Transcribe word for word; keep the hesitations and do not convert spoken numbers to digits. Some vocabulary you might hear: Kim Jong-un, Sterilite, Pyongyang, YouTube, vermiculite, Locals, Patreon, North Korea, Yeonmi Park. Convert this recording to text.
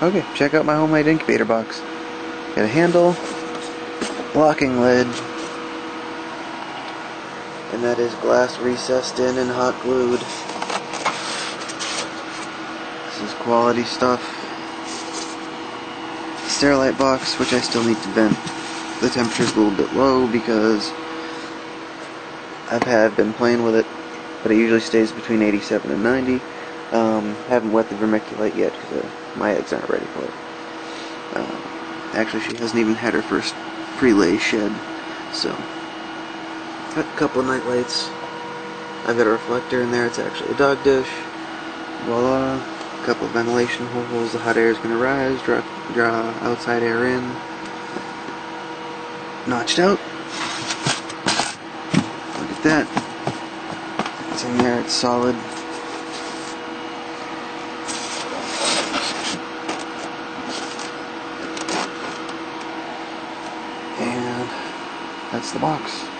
Okay, check out my homemade incubator box. Got a handle, locking lid, and that is glass recessed in and hot glued. This is quality stuff. Sterilite box, which I still need to vent. The temperature's a little bit low because I've had been playing with it, but it usually stays between eighty-seven and ninety. Um, haven't wet the vermiculite yet because my eggs aren't ready for it. Uh, actually, she hasn't even had her first pre-lay shed, so got a couple of night lights. I've got a reflector in there. It's actually a dog dish. Voila! A couple of ventilation holes. The hot air is going to rise, draw, draw outside air in. Notched out. Look at that. It's in there. It's solid. And that's the box.